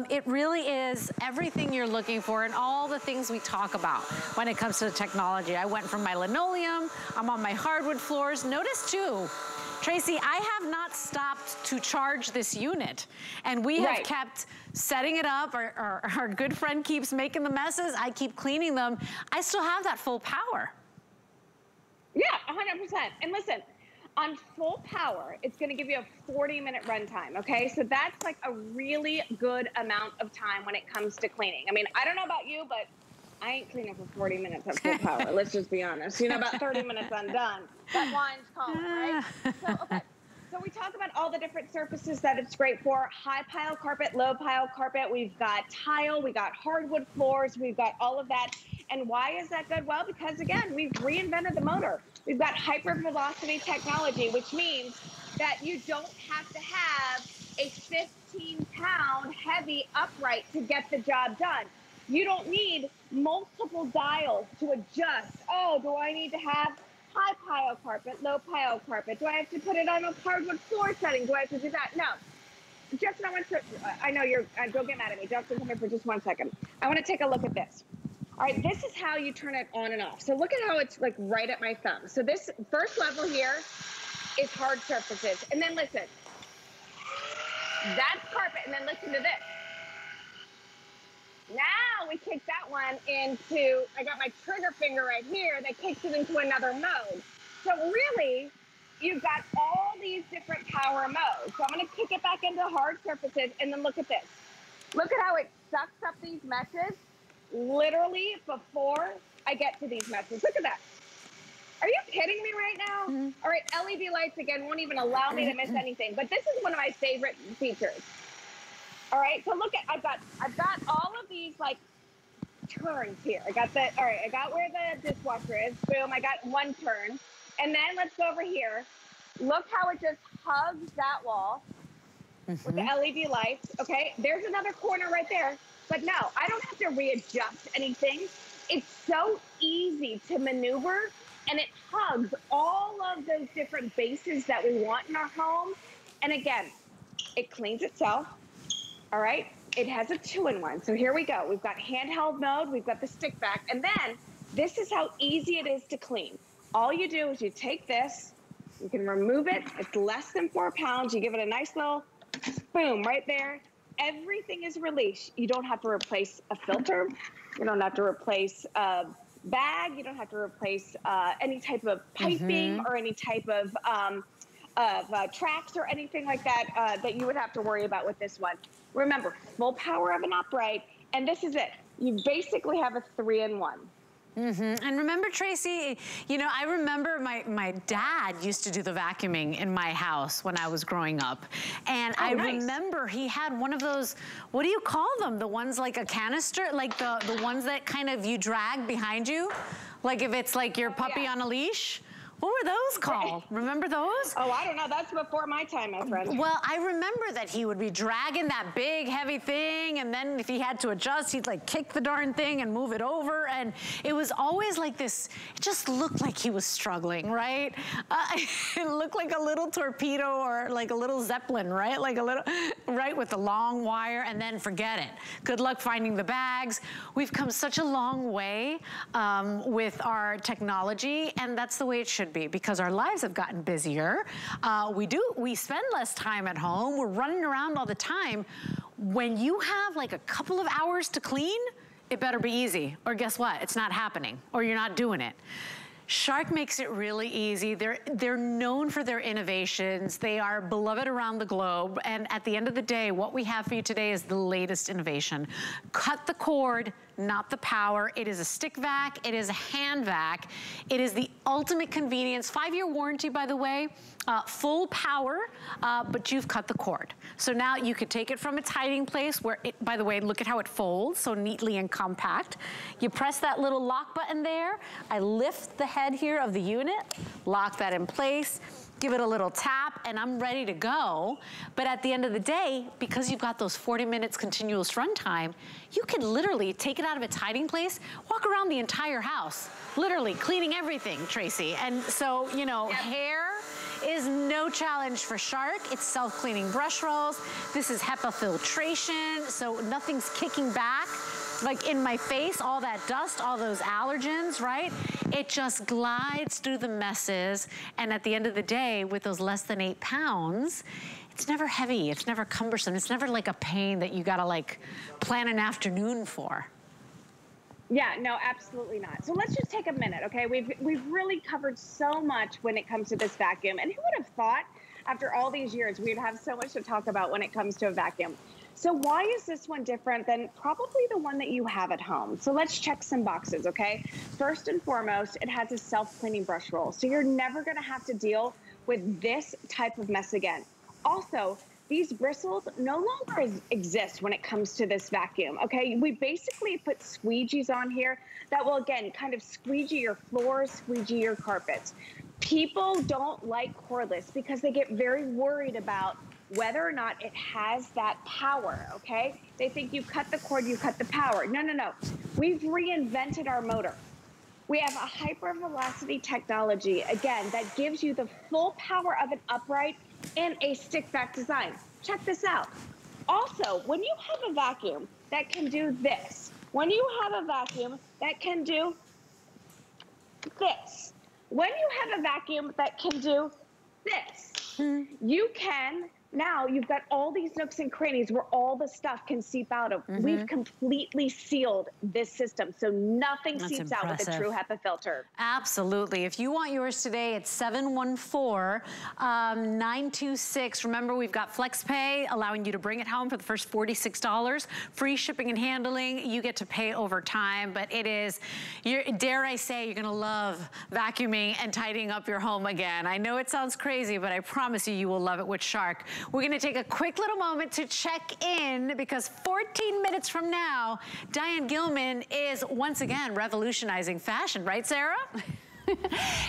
It really is everything you're looking you for and all the things we talk about when it comes to the technology. I went from my linoleum, I'm on my hardwood floors. Notice too, Tracey, I have not stopped to charge this unit. And we have kept setting it up. Our good friend keeps making the messes. I keep cleaning them. I still have that full power. Yeah, 100%. And listen, on full power, it's going to give you a 40-minute runtime, okay? So that's like a really good amount of time when it comes to cleaning. I mean, I don't know about you, but I ain't cleaning for 40 minutes at full power. Let's just be honest. You know, about 30 minutes I'm done. That wine's calm, right? So, okay. So we talk about all the different surfaces that it's great for. High pile carpet, low pile carpet. We've got tile. We got hardwood floors. We've got all of that. And why is that good? Well, because, again, we've reinvented the motor. We've got hypervelocity technology, which means that you don't have to have a 15-pound heavy upright to get the job done. You don't need multiple dials to adjust. Oh, do I need to have high pile carpet, low pile carpet? Do I have to put it on a hardwood floor setting? Do I have to do that? No. Just I want to, I know you're, don't get mad at me. Don't come here for just 1 second. I want to take a look at this. All right, this is how you turn it on and off. So look at how it's like right at my thumb. So this first level here is hard surfaces. And then listen, that's carpet. And then listen to this. Now we kick that one into, I got my trigger finger right here that kicks it into another mode. So really, you've got all these different power modes. So I'm gonna kick it back into hard surfaces and then look at this. Look at how it sucks up these meshes. Literally before I get to these messes. Look at that. Are you kidding me right now? Mm-hmm. All right, LED lights again won't even allow me to miss anything, but this is one of my favorite features. All right, so look at, I've got all of these like turns here. I got the, all right, I got where the dishwasher is, boom, I got one turn. And then let's go over here. Look how it just hugs that wall with the LED lights, okay? There's another corner right there. But no, I don't have to readjust anything. It's so easy to maneuver, and it hugs all of those different bases that we want in our home. And again, it cleans itself, all right? It has a 2-in-1, so here we go. We've got handheld mode, we've got the stick back, and then this is how easy it is to clean. All you do is you take this, you can remove it, it's less than 4 pounds, you give it a nice little boom right there. Everything is released. You don't have to replace a filter. You don't have to replace a bag. You don't have to replace any type of piping or any type of tracks or anything like that that you would have to worry about with this one. Remember, full power of an upright, and this is it. You basically have a 3-in-1. And remember, Tracey, you know, I remember my dad used to do the vacuuming in my house when I was growing up. And oh, I remember he had one of those, what do you call them? The ones like a canister, like the ones that kind of you drag behind you. Like if it's like your puppy on a leash. What were those called? Remember those? Oh, I don't know. That's before my time, my friend. Well, I remember that he would be dragging that big, heavy thing, and then if he had to adjust, he'd like kick the darn thing and move it over, and it was always like this. It just looked like he was struggling, right? It looked like a little torpedo or like a little Zeppelin, right? Like a little, right, with the long wire, and then forget it. Good luck finding the bags. We've come such a long way with our technology, and that's the way it should be, because our lives have gotten busier. We spend less time at home. We're running around all the time. When you have like a couple of hours to clean, it better be easy. Or guess what? It's not happening, or you're not doing it. Shark makes it really easy. They're known for their innovations. They are beloved around the globe. And at the end of the day, what we have for you today is the latest innovation. Cut the cord, not the power. It is a stick vac, it is a hand vac. It is the ultimate convenience. 5-year warranty, by the way. Full power, but you've cut the cord. So now you could take it from its hiding place where it, by the way, look at how it folds so neatly and compact. You press that little lock button there. I lift the head here of the unit, lock that in place, give it a little tap, and I'm ready to go. But at the end of the day, because you've got those 40 minutes continuous runtime, you can literally take it out of its hiding place, walk around the entire house, literally cleaning everything, Tracey. And so, you know, hair is no challenge for Shark. It's self-cleaning brush rolls. This is HEPA filtration, so nothing's kicking back. like in my face, all that dust, all those allergens, right? It just glides through the messes. And at the end of the day, with those less than 8 pounds, it's never heavy, it's never cumbersome, it's never like a pain that you gotta like plan an afternoon for. Yeah, no, absolutely not. So let's just take a minute, okay? We've really covered so much when it comes to this vacuum, and who would have thought after all these years we'd have so much to talk about when it comes to a vacuum. So why is this one different than probably the one that you have at home? So let's check some boxes, okay? First and foremost, it has a self-cleaning brush roll, so you're never gonna have to deal with this type of mess again. Also, these bristles no longer exist when it comes to this vacuum, okay? We basically put squeegees on here that will, again, kind of squeegee your floors, squeegee your carpets. People don't like cordless because they get very worried about whether or not it has that power, okay? They think you cut the cord, you cut the power. No, no, no. We've reinvented our motor. We have a hypervelocity technology, again, that gives you the full power of an upright in a stick back design. Check this out. Also, when you have a vacuum that can do this, when you have a vacuum that can do this, when you have a vacuum that can do this, you can, now you've got all these nooks and crannies where all the stuff can seep out of. We've completely sealed this system so nothing seeps out with a true HEPA filter. Absolutely. If you want yours today, it's 714-926. Remember, we've got FlexPay allowing you to bring it home for the first $46. Free shipping and handling. You get to pay over time, but it is, dare I say, you're going to love vacuuming and tidying up your home again. I know it sounds crazy, but I promise you, you will love it with Shark. We're gonna take a quick little moment to check in because 14 minutes from now, Diane Gilman is once again revolutionizing fashion, right, Sarah?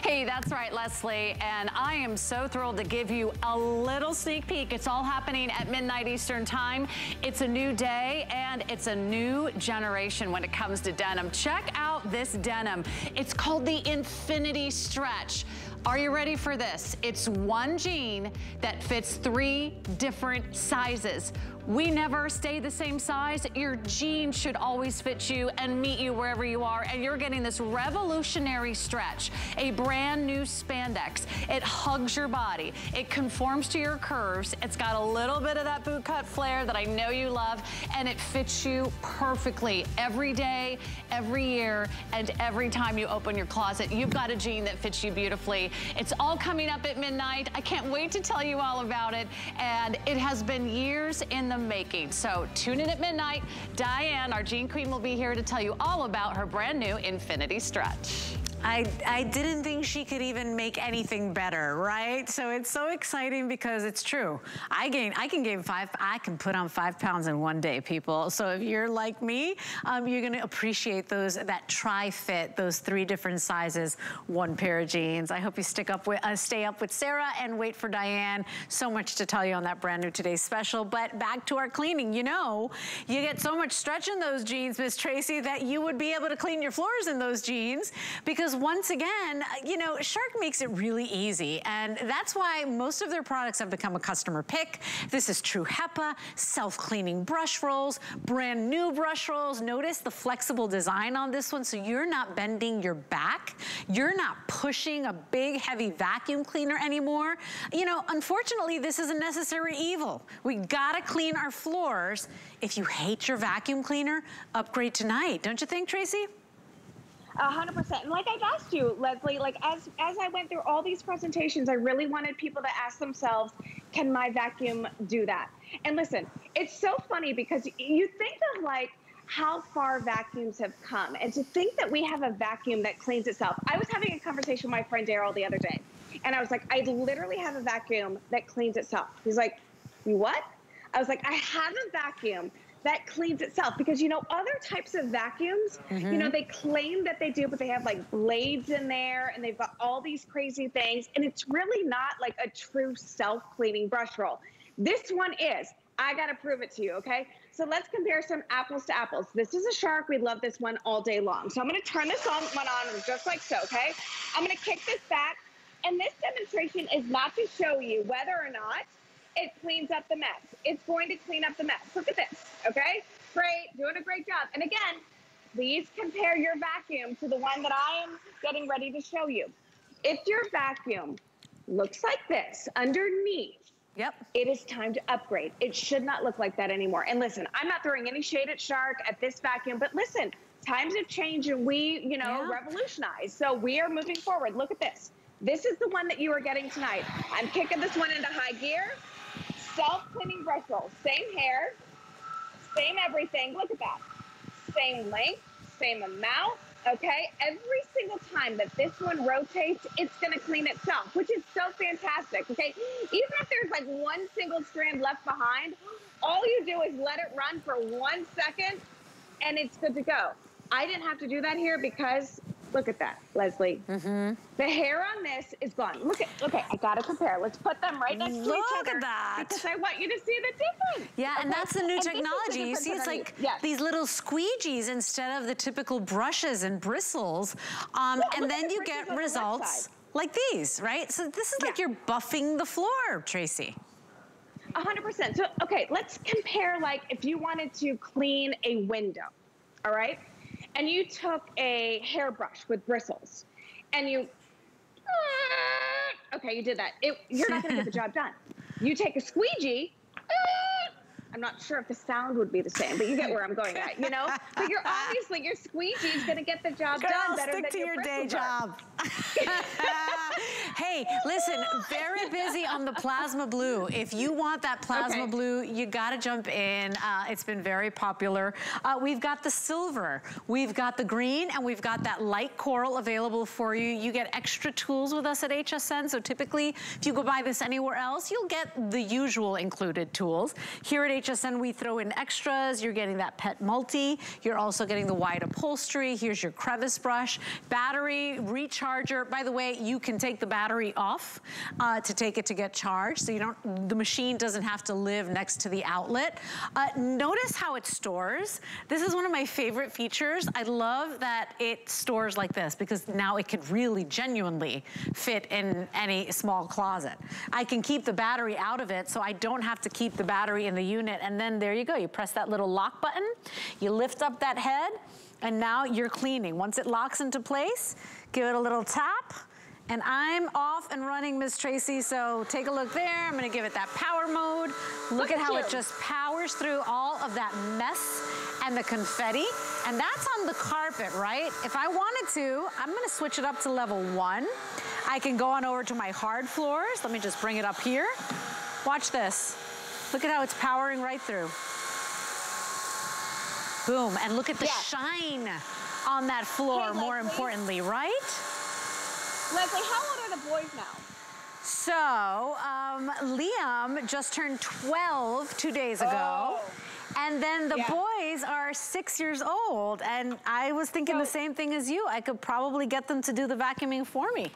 Hey, that's right, Leslie, and I am so thrilled to give you a little sneak peek. It's all happening at midnight Eastern time. It's a new day, and it's a new generation when it comes to denim. Check out this denim. It's called the Infinity Stretch. Are you ready for this? It's one jean that fits 3 different sizes. We never stay the same size. Your jeans should always fit you and meet you wherever you are, and you're getting this revolutionary stretch, a brand new spandex. It hugs your body. It conforms to your curves. It's got a little bit of that bootcut flare that I know you love, and it fits you perfectly every day, every year, and every time you open your closet. You've got a jean that fits you beautifully. It's all coming up at midnight. I can't wait to tell you all about it, and it has been years in the making. So tune in at midnight. Diane, our Jean Queen, will be here to tell you all about her brand new Infinity Stretch. I didn't think she could even make anything better, right? So it's so exciting because it's true. I can put on 5 pounds in one day, people. So if you're like me, you're gonna appreciate that tri-fit, those 3 different sizes, 1 pair of jeans. I hope you stay up with Sarah and wait for Diane. So much to tell you on that brand new today's special. But back to our cleaning, you know, you get so much stretch in those jeans, Miss Tracey, that you would be able to clean your floors in those jeans because once again, you know, Shark makes it really easy, and that's why most of their products have become a customer pick. This is true HEPA, self-cleaning brush rolls, brand new brush rolls. Notice the flexible design on this one, so you're not bending your back. You're not pushing a big, heavy vacuum cleaner anymore. You know, unfortunately, this is a necessary evil. We gotta clean our floors. If you hate your vacuum cleaner, upgrade tonight. Don't you think, Tracey? 100%. And like I've asked you, Leslie, like as I went through all these presentations, I really wanted people to ask themselves, can my vacuum do that? And listen, it's so funny because you think of like how far vacuums have come, and to think that we have a vacuum that cleans itself. I was having a conversation with my friend Daryl the other day, and I was like, I literally have a vacuum that cleans itself. He's like, you what? I was like, I have a vacuum that cleans itself, because, you know, other types of vacuums, you know, they claim that they do, but they have like blades in there and they've got all these crazy things. And it's really not like a true self-cleaning brush roll. This one is. I got to prove it to you. Okay. So let's compare some apples to apples. This is a Shark. We love this one all day long. So I'm going to turn this one on just like so. Okay. I'm going to kick this back. And this demonstration is not to show you whether or not it cleans up the mess. It's going to clean up the mess. Look at this, okay? Great, doing a great job. And again, please compare your vacuum to the one that I am getting ready to show you. If your vacuum looks like this underneath, yep, it is time to upgrade. It should not look like that anymore. And listen, I'm not throwing any shade at Shark, at this vacuum, but listen, times have changed and we, you know, revolutionized. So we are moving forward. Look at this. This is the one that you are getting tonight. I'm kicking this one into high gear. Self-cleaning brush roll. Same hair, same everything. Look at that. Same length, same amount. Okay, every single time that this one rotates, it's gonna clean itself, which is so fantastic, okay? Even if there's like one single strand left behind, all you do is let it run for 1 second and it's good to go. I didn't have to do that here because, look at that, Lesley. The hair on this is gone. Look at, okay, I gotta compare. Let's put them right next to each other. Look at that. Because I want you to see the difference. Yeah, okay? And that's the new technology. You see, it's like these little squeegees instead of the typical brushes and bristles. And then you get results like these, right? So this is like you're buffing the floor, Tracey. 100%. So, okay, let's compare, like, if you wanted to clean a window, all right? And you took a hairbrush with bristles and you, okay, you did that. You're not gonna get the job done. You take a squeegee, I'm not sure if the sound would be the same, but you get where I'm going at, you know? But you're obviously, your squeegee is gonna get the job done better than your day job. Hey, listen, very busy on the plasma blue. If you want that plasma blue, you gotta jump in. It's been very popular. We've got the silver, we've got the green, and we've got that light coral available for you. You get extra tools with us at HSN, so typically, if you go buy this anywhere else, you'll get the usual included tools. Here at HSN, we throw in extras. You're getting that pet multi. You're also getting the wide upholstery. Here's your crevice brush, battery, recharger. By the way, you can take the battery off to take it to get charged, so you don't, the machine doesn't have to live next to the outlet. Notice how it stores. This is one of my favorite features. I love that it stores like this because now it could really genuinely fit in any small closet. I can keep the battery out of it, so I don't have to keep the battery in the unit. And then there you go, you press that little lock button, you lift up that head, and now you're cleaning. Once it locks into place, give it a little tap, and I'm off and running, Miss Tracey, so take a look there. I'm gonna give it that power mode. Look at how it just powers through all of that mess and the confetti, and that's on the carpet, right? If I wanted to, I'm gonna switch it up to level 1. I can go on over to my hard floors. Let me just bring it up here. Watch this. Look at how it's powering right through. Boom, and look at the shine on that floor, more importantly, right? Lesley, how old are the boys now? So, Liam just turned 12 2 days ago. And then the boys are 6 years old, and I was thinking the same thing as you. I could probably get them to do the vacuuming for me.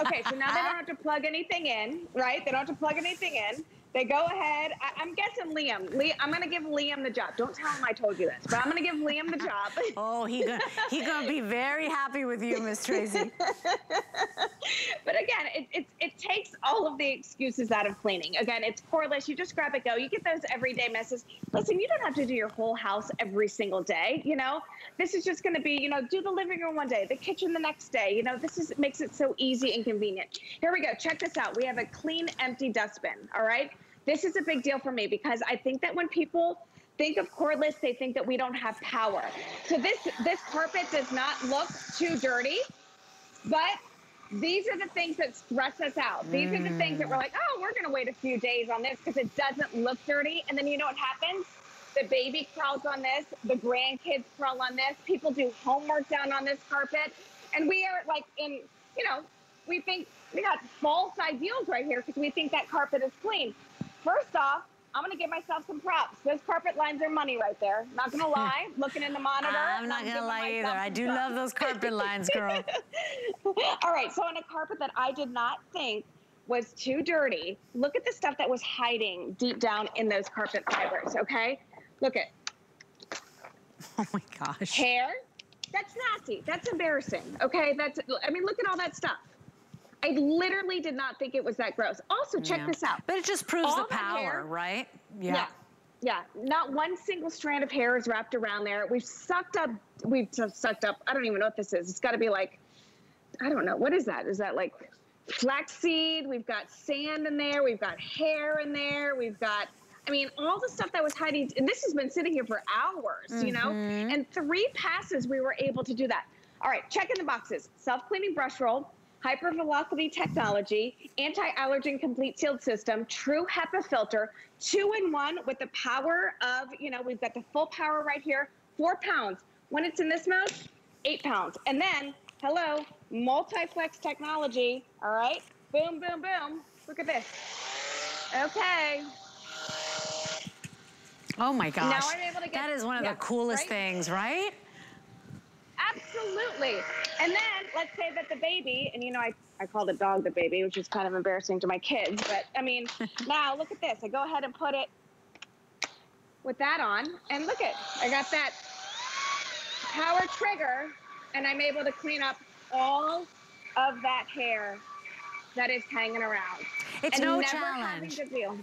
Okay, so now they don't have to plug anything in, right? They don't have to plug anything in. They go ahead, I'm guessing Liam. I'm gonna give Liam the job. Don't tell him I told you this, but I'm gonna give Liam the job. Oh, he gonna be very happy with you, Miss Tracey. But again, it takes all of the excuses out of cleaning. Again, it's cordless, you just grab it, go. You get those everyday messes. Listen, you don't have to do your whole house every single day, you know? This is just gonna be, you know, do the living room one day, the kitchen the next day. You know, this is, makes it so easy and convenient. Here we go, check this out. We have a clean, empty dustbin, all right? This is a big deal for me because I think that when people think of cordless, they think that we don't have power. So this carpet does not look too dirty, but these are the things that stress us out. These are the things that we're like, oh, we're gonna wait a few days on this because it doesn't look dirty. And then you know what happens? The baby crawls on this, the grandkids crawl on this, people do homework down on this carpet. And we are like in, you know, we think we got false ideals right here because we think that carpet is clean. First off, I'm gonna give myself some props. Those carpet lines are money right there. Not gonna lie, looking in the monitor. I'm not gonna lie either. I do love those carpet lines, girl. All right, so on a carpet that I did not think was too dirty, look at the stuff that was hiding deep down in those carpet fibers, okay? Look at. Oh my gosh. Hair, that's nasty, that's embarrassing, okay? That's, I mean, look at all that stuff. I literally did not think it was that gross. Also, check this out. But it just proves all the power, hair, right? Yeah, not one single strand of hair is wrapped around there. We've just sucked up, I don't even know what this is. It's gotta be like, I don't know, what is that? Is that like flaxseed? We've got sand in there, we've got hair in there, we've got, I mean, all the stuff that was hiding, and this has been sitting here for hours, you know? And 3 passes, we were able to do that. All right, check in the boxes. Self-cleaning brush roll, hypervelocity technology, anti-allergen complete sealed system, true HEPA filter, 2-in-1 with the power of, you know, we've got the full power right here, 4 pounds. When it's in this mode, 8 pounds. And then, hello, multi-flex technology, all right? Boom, boom, boom, look at this. Okay. Oh my gosh, now I'm able to get, that is one of the coolest things, right? Absolutely. And then let's say that the baby, and you know, I call the dog the baby, which is kind of embarrassing to my kids, but I mean, now look at this. I go ahead and put it with that on, and look at, I got that power trigger, and I'm able to clean up all of that hair that is hanging around. It's no challenge.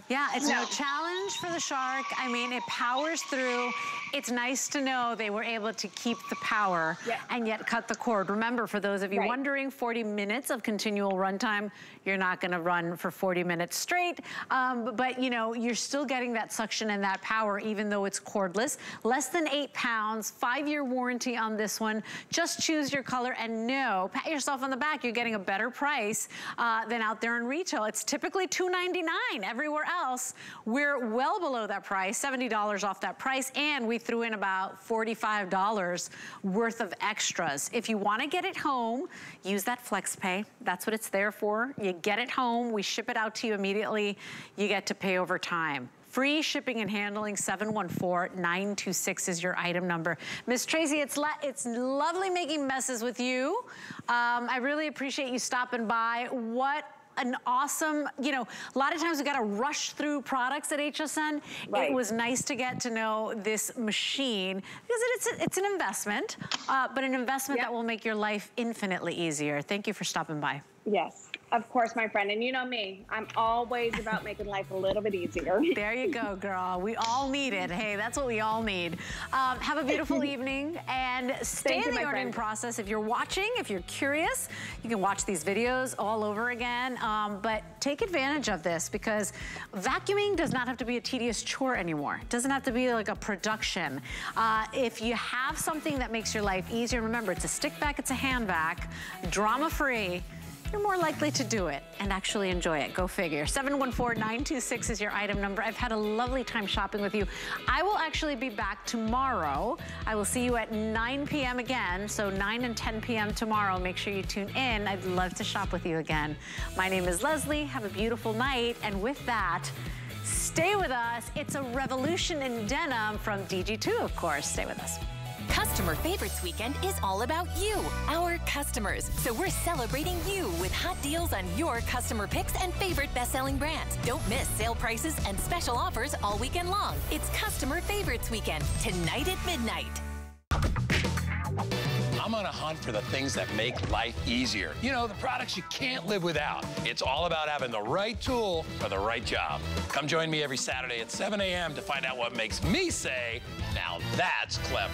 Yeah, it's no challenge for the Shark. I mean, it powers through. It's nice to know they were able to keep the power and yet cut the cord. Remember, for those of you wondering, 40 minutes of continual runtime. You're not gonna run for 40 minutes straight, but you know, you're still getting that suction and that power even though it's cordless. Less than 8 pounds, 5-year warranty on this one. Just choose your color and know, pat yourself on the back, you're getting a better price than out there in retail. It's typically $299 everywhere else. We're well below that price, $70 off that price, and we threw in about $45 worth of extras. If you wanna get it home, use that FlexPay. That's what it's there for. You get it home, we ship it out to you immediately. You get to pay over time. Free shipping and handling, 714-926 is your item number. Miss Tracey, it's lovely making messes with you. I really appreciate you stopping by. What an awesome, you know, a lot of times we gotta rush through products at HSN. Right. It was nice to get to know this machine because it's an investment, but an investment that will make your life infinitely easier. Thank you for stopping by. Yes, of course, my friend. And you know me, I'm always about making life a little bit easier. There you go, girl. We all need it. Hey, that's what we all need. Have a beautiful evening and stay in the ordering process. If you're watching, if you're curious, you can watch these videos all over again. But take advantage of this because vacuuming does not have to be a tedious chore anymore. It doesn't have to be like a production. If you have something that makes your life easier, remember, it's a stick vac, it's a hand vac, drama-free. You're more likely to do it and actually enjoy it. Go figure. 714-926 is your item number. I've had a lovely time shopping with you. I will actually be back tomorrow. I will see you at 9 p.m. again. So 9 and 10 p.m. tomorrow. Make sure you tune in. I'd love to shop with you again. My name is Leslie. Have a beautiful night. And with that, stay with us. It's a revolution in denim from DG2, of course. Stay with us. Customer Favorites Weekend is all about you, our customers. So we're celebrating you with hot deals on your customer picks and favorite best-selling brands. Don't miss sale prices and special offers all weekend long. It's Customer Favorites Weekend, tonight at midnight. I'm on a hunt for the things that make life easier. You know, the products you can't live without. It's all about having the right tool for the right job. Come join me every Saturday at 7 a.m. to find out what makes me say, now that's clever.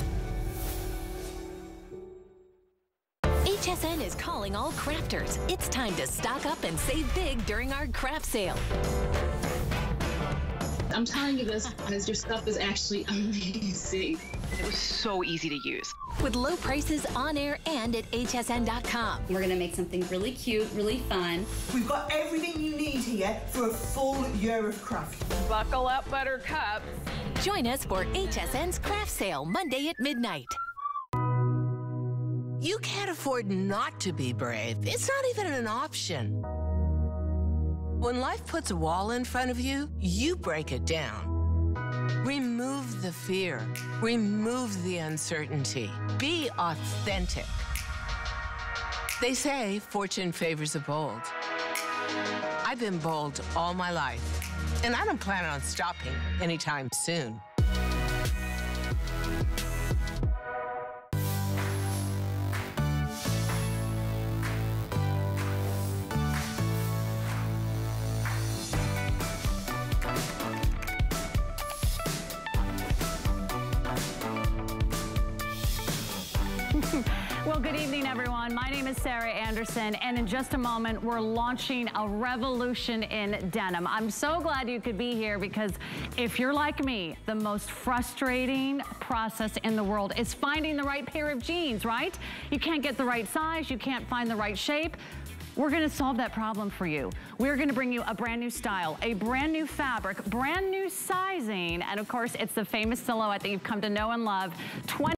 HSN is calling all crafters. It's time to stock up and save big during our craft sale. I'm telling you this because your stuff is actually amazing. It was so easy to use. With low prices on air and at hsn.com. We're going to make something really cute, really fun. We've got everything you need here for a full year of craft. Buckle up, Buttercup. Join us for HSN's craft sale Monday at midnight. You can't afford not to be brave. It's not even an option. When life puts a wall in front of you, you break it down. Remove the fear. Remove the uncertainty. Be authentic. They say fortune favors the bold. I've been bold all my life, and I don't plan on stopping anytime soon. Well, good evening, everyone. My name is Sarah Anderson, and in just a moment, we're launching a revolution in denim. I'm so glad you could be here because if you're like me, the most frustrating process in the world is finding the right pair of jeans, right? You can't get the right size. You can't find the right shape. We're gonna solve that problem for you. We're gonna bring you a brand new style, a brand new fabric, brand new sizing, and of course, it's the famous silhouette that you've come to know and love.